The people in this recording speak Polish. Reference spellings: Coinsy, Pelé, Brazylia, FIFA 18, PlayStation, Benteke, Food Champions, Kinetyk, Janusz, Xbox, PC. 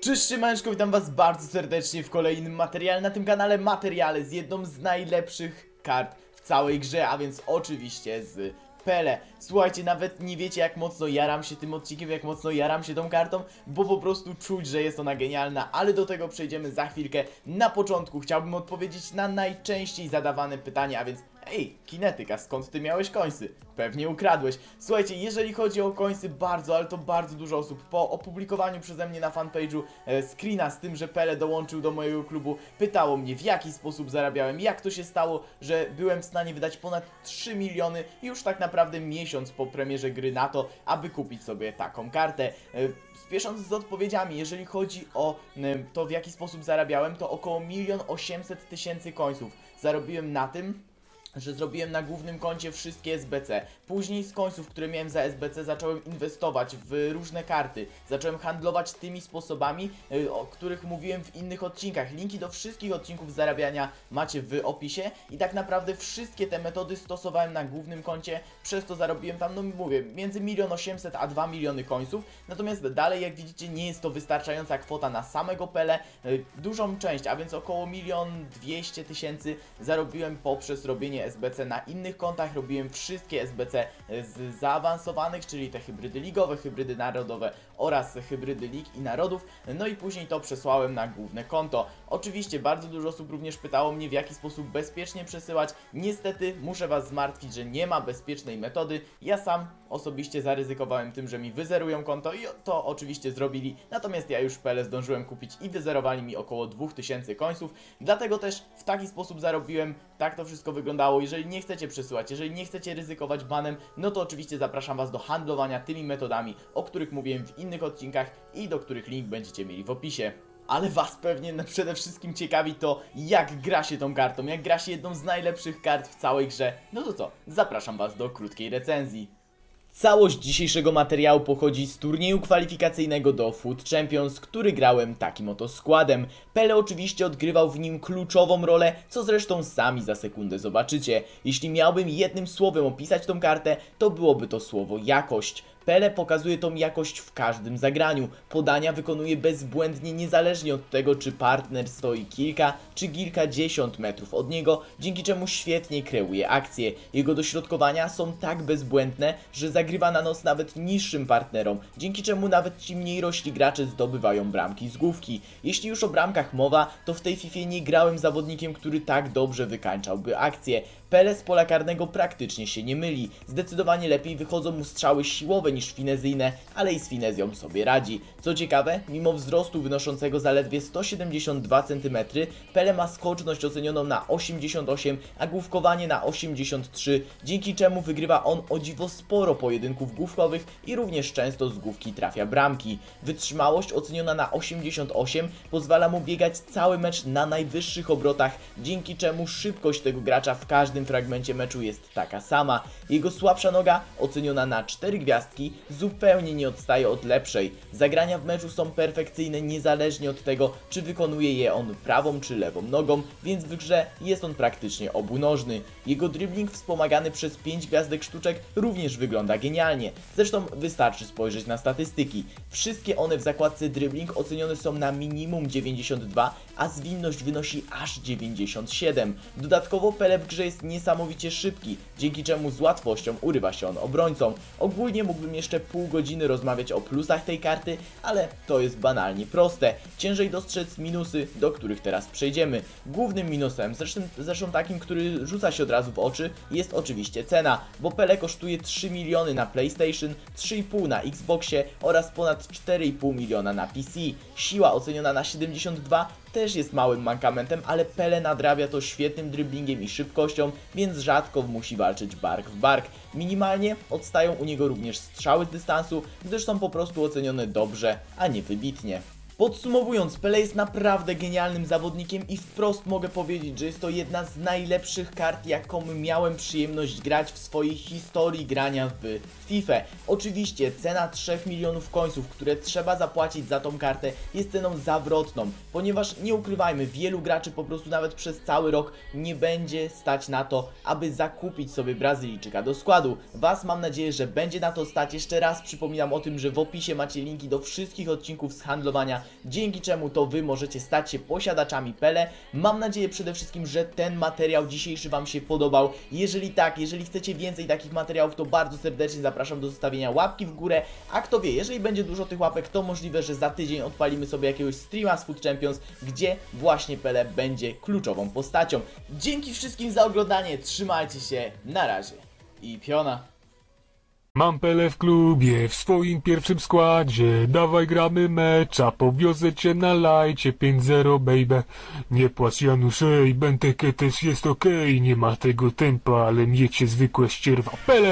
Cześć, siemaneczko, witam was bardzo serdecznie w kolejnym materiale na tym kanale. Materiale z jedną z najlepszych kart w całej grze, a więc oczywiście z Pelé. Słuchajcie, nawet nie wiecie, jak mocno jaram się tym odcinkiem, jak mocno jaram się tą kartą, bo po prostu czuć, że jest ona genialna, ale do tego przejdziemy za chwilkę. Na początku chciałbym odpowiedzieć na najczęściej zadawane pytanie, a więc ej, kinetyka, skąd ty miałeś końsy? Pewnie ukradłeś. Słuchajcie, jeżeli chodzi o końsy, bardzo, ale to bardzo dużo osób po opublikowaniu przeze mnie na fanpage'u screena z tym, że Pelé dołączył do mojego klubu, pytało mnie, w jaki sposób zarabiałem, jak to się stało, że byłem w stanie wydać ponad 3 miliony już tak naprawdę miesiąc po premierze gry na to, aby kupić sobie taką kartę. Spiesząc z odpowiedziami, jeżeli chodzi o to, w jaki sposób zarabiałem, to około 1 800 000 końców zarobiłem na tym, że zrobiłem na głównym koncie wszystkie SBC. Później z końców, które miałem za SBC, zacząłem inwestować w różne karty. Zacząłem handlować tymi sposobami, o których mówiłem w innych odcinkach. Linki do wszystkich odcinków zarabiania macie w opisie. I tak naprawdę wszystkie te metody stosowałem na głównym koncie. Przez to zarobiłem tam, no mówię, między 1 800 000 a 2 miliony końców. Natomiast dalej, jak widzicie, nie jest to wystarczająca kwota na samego Pelé. Dużą część, a więc około 1 200 000 zarobiłem poprzez robienie SBC na innych kontach. Robiłem wszystkie SBC z zaawansowanych, czyli te hybrydy ligowe, hybrydy narodowe oraz hybrydy lig i narodów, no i później to przesłałem na główne konto. Oczywiście bardzo dużo osób również pytało mnie, w jaki sposób bezpiecznie przesyłać. Niestety muszę was zmartwić, że nie ma bezpiecznej metody. Ja sam osobiście zaryzykowałem tym, że mi wyzerują konto i to oczywiście zrobili, natomiast ja już Pelé zdążyłem kupić i wyzerowali mi około 2000 końców, dlatego też w taki sposób zarobiłem, tak to wszystko wyglądało. Jeżeli nie chcecie przesyłać, jeżeli nie chcecie ryzykować banem, no to oczywiście zapraszam was do handlowania tymi metodami, o których mówiłem w innych odcinkach i do których link będziecie mieli w opisie. Ale was pewnie przede wszystkim ciekawi to, jak gra się tą kartą, jak gra się jedną z najlepszych kart w całej grze. No to co, zapraszam was do krótkiej recenzji. Całość dzisiejszego materiału pochodzi z turnieju kwalifikacyjnego do Food Champions, który grałem takim oto składem. Pelé oczywiście odgrywał w nim kluczową rolę, co zresztą sami za sekundę zobaczycie. Jeśli miałbym jednym słowem opisać tą kartę, to byłoby to słowo jakość. Pelé pokazuje tą jakość w każdym zagraniu. Podania wykonuje bezbłędnie, niezależnie od tego, czy partner stoi kilka czy kilkadziesiąt metrów od niego, dzięki czemu świetnie kreuje akcje. Jego dośrodkowania są tak bezbłędne, że zagrywa na nos nawet niższym partnerom, dzięki czemu nawet ci mniej rośli gracze zdobywają bramki z główki. Jeśli już o bramkach mowa, to w tej FIFA nie grałem zawodnikiem, który tak dobrze wykańczałby akcje. Pelé z pola karnego praktycznie się nie myli. Zdecydowanie lepiej wychodzą mu strzały siłowe niż finezyjne, ale i z finezją sobie radzi. Co ciekawe, mimo wzrostu wynoszącego zaledwie 172 cm, Pelé ma skoczność ocenioną na 88, a główkowanie na 83, dzięki czemu wygrywa on o dziwo sporo pojedynków główkowych i również często z główki trafia bramki. Wytrzymałość oceniona na 88 pozwala mu biegać cały mecz na najwyższych obrotach, dzięki czemu szybkość tego gracza w każdym fragmencie meczu jest taka sama. Jego słabsza noga oceniona na 4 gwiazdki zupełnie nie odstaje od lepszej. Zagrania w meczu są perfekcyjne niezależnie od tego, czy wykonuje je on prawą czy lewą nogą, więc w grze jest on praktycznie obunożny. Jego dribbling wspomagany przez 5 gwiazdek sztuczek również wygląda genialnie. Zresztą wystarczy spojrzeć na statystyki. Wszystkie one w zakładce dribbling ocenione są na minimum 92, a zwinność wynosi aż 97. Dodatkowo Pelé w grze jest niesamowicie szybki, dzięki czemu z łatwością urywa się on obrońcom. Ogólnie mógłbym jeszcze pół godziny rozmawiać o plusach tej karty, ale to jest banalnie proste. Ciężej dostrzec minusy, do których teraz przejdziemy. Głównym minusem, zresztą takim, który rzuca się od razu w oczy, jest oczywiście cena, bo Pelé kosztuje 3 miliony na PlayStation, 3,5 na Xboxie oraz ponad 4,5 miliona na PC. Siła oceniona na 72 też jest małym mankamentem, ale Pelé nadrabia to świetnym dribblingiem i szybkością, więc rzadko musi walczyć bark w bark. Minimalnie odstają u niego również strzały z dystansu, gdyż są po prostu ocenione dobrze, a nie wybitnie. Podsumowując, Pelé jest naprawdę genialnym zawodnikiem i wprost mogę powiedzieć, że jest to jedna z najlepszych kart, jaką miałem przyjemność grać w swojej historii grania w FIFA. Oczywiście cena 3 milionów końców, które trzeba zapłacić za tą kartę, jest ceną zawrotną, ponieważ nie ukrywajmy, wielu graczy po prostu nawet przez cały rok nie będzie stać na to, aby zakupić sobie Brazylijczyka do składu. Was mam nadzieję, że będzie na to stać. Jeszcze raz przypominam o tym, że w opisie macie linki do wszystkich odcinków z handlowania, dzięki czemu to Wy możecie stać się posiadaczami Pelé. Mam nadzieję przede wszystkim, że ten materiał dzisiejszy Wam się podobał. Jeżeli tak, jeżeli chcecie więcej takich materiałów, to bardzo serdecznie zapraszam do zostawienia łapki w górę. A kto wie, jeżeli będzie dużo tych łapek, to możliwe, że za tydzień odpalimy sobie jakiegoś streama z Food Champions, gdzie właśnie Pelé będzie kluczową postacią. Dzięki wszystkim za oglądanie, trzymajcie się, na razie i piona. Mam Pelé w klubie, w swoim pierwszym składzie. Dawaj gramy mecza, powiozę cię na lajcie. 5-0 baby. Nie płacz Janusz, ej, Benteke też jest okej. Nie ma tego tempa, ale miecie zwykłe ścierwa Pelé.